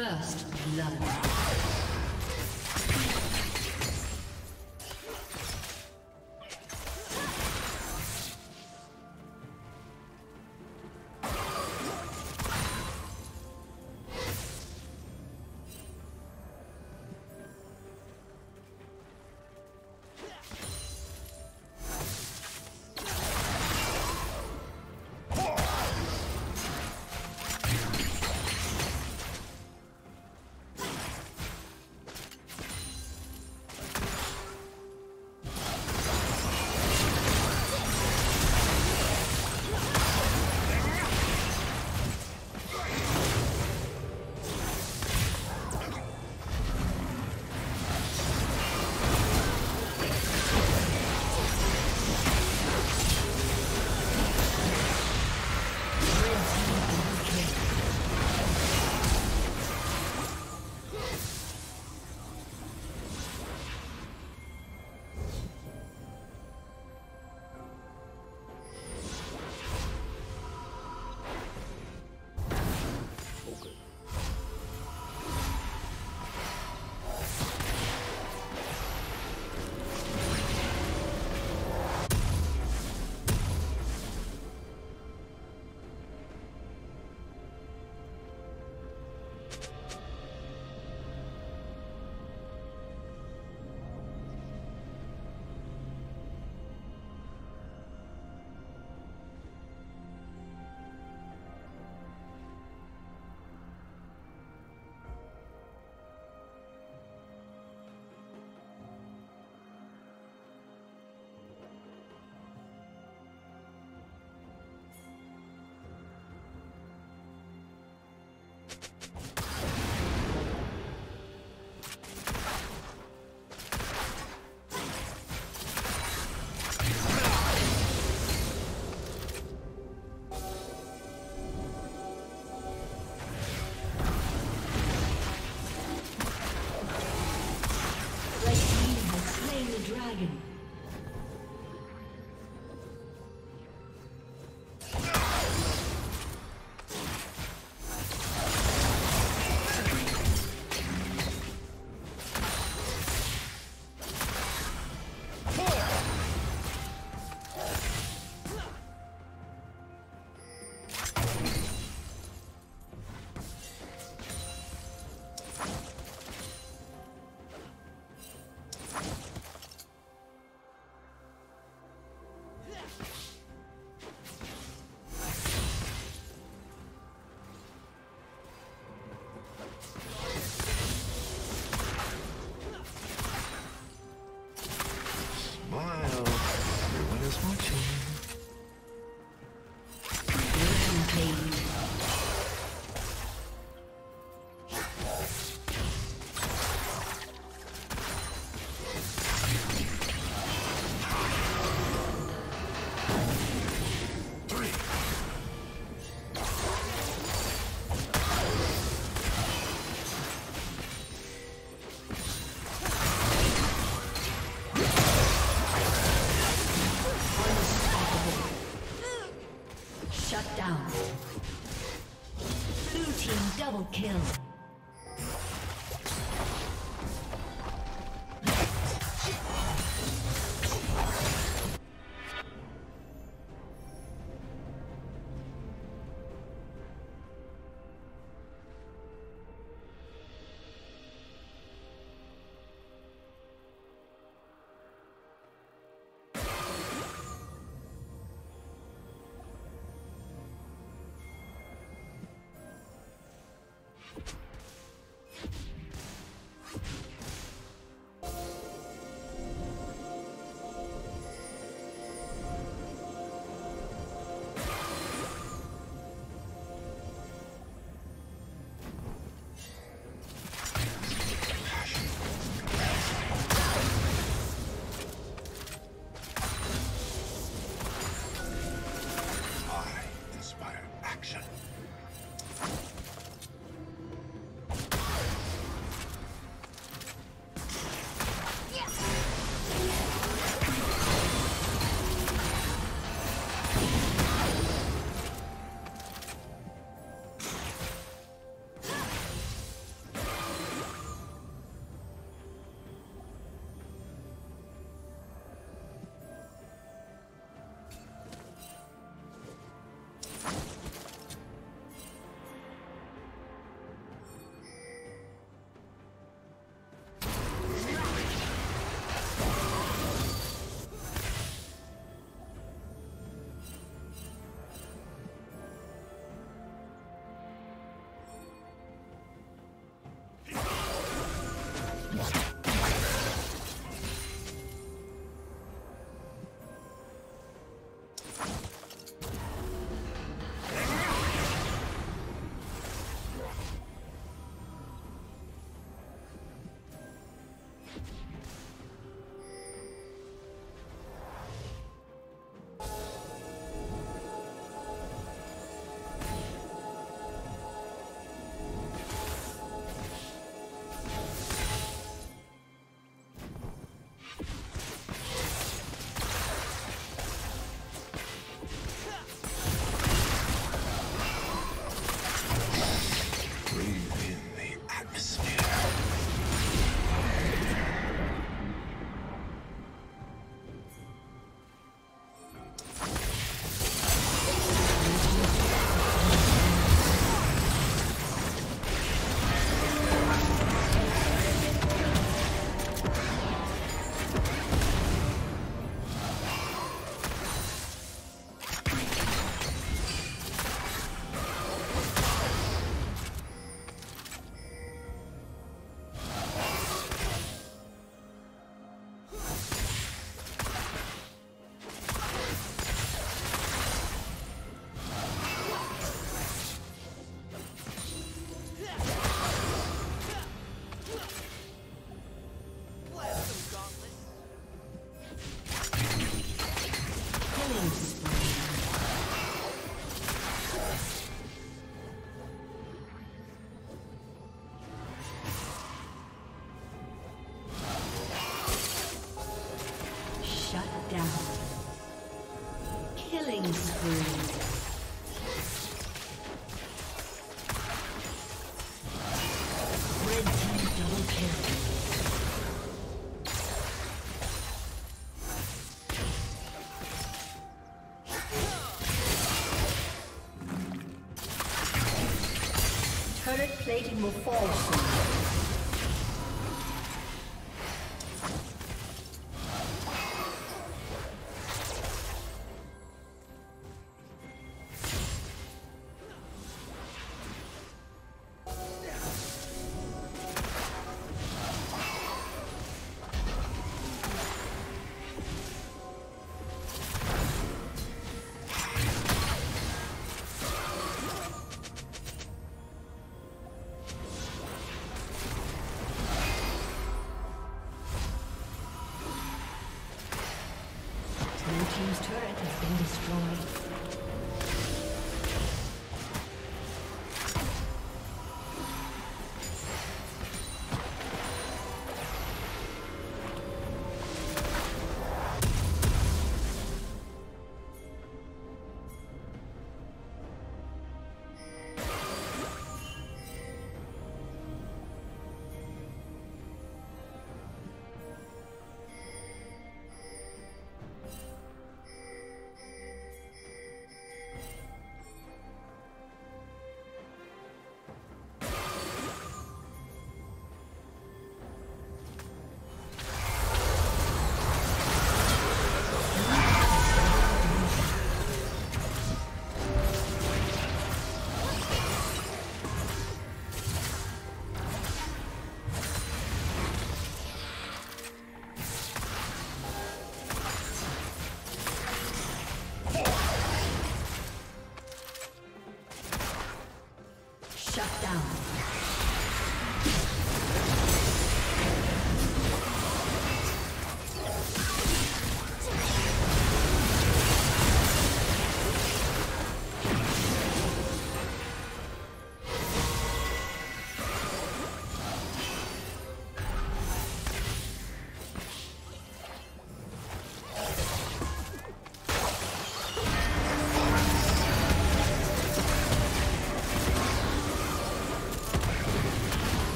First blood. Double kill. Turret plating will fall soon.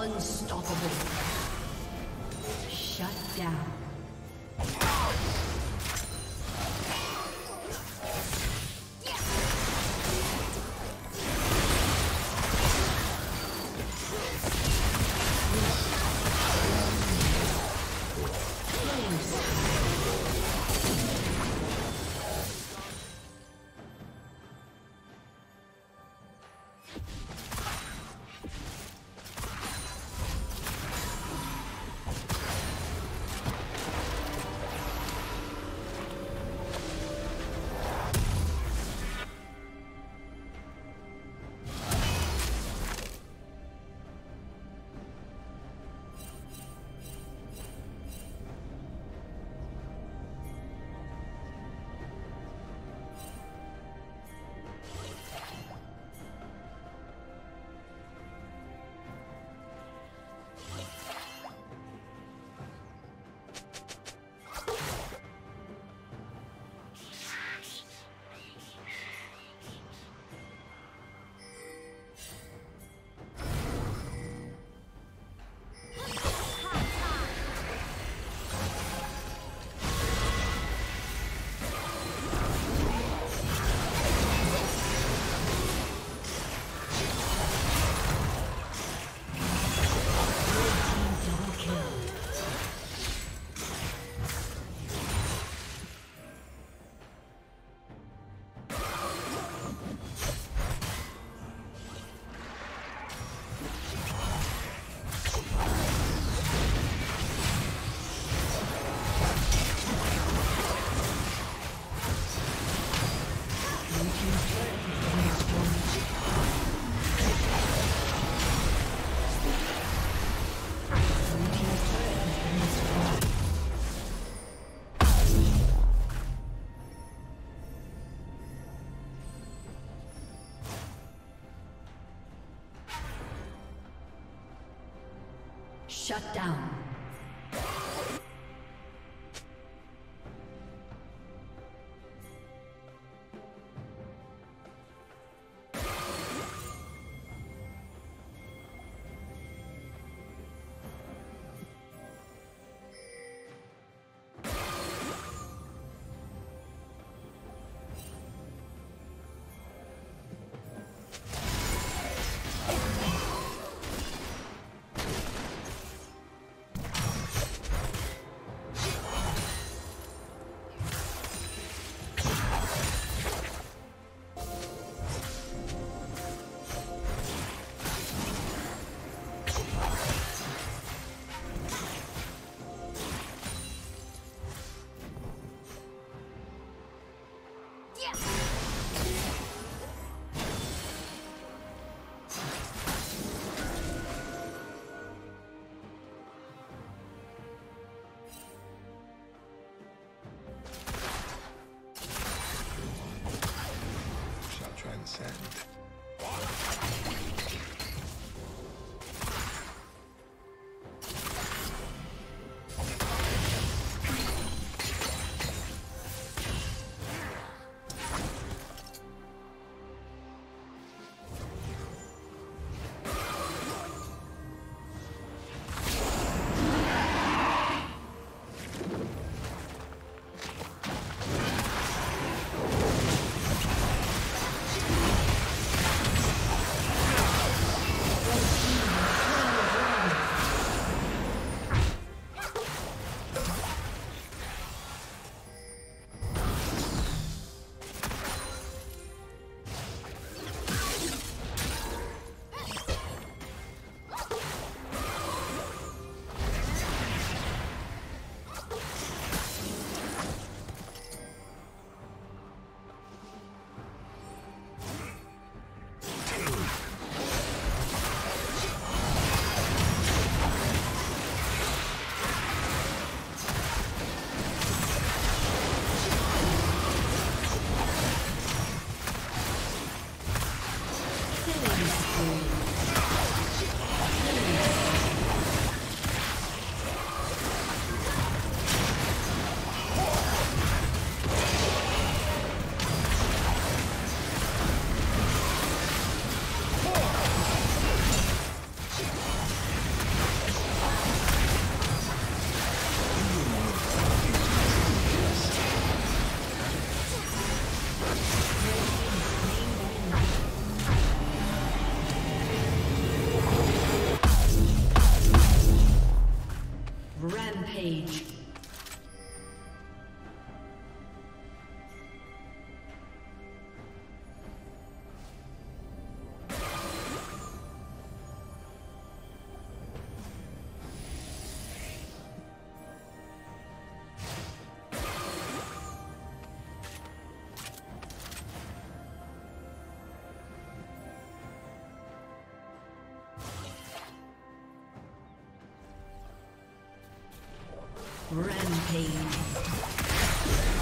Unstoppable. Shut down. Shut down. Rampage. Rampage.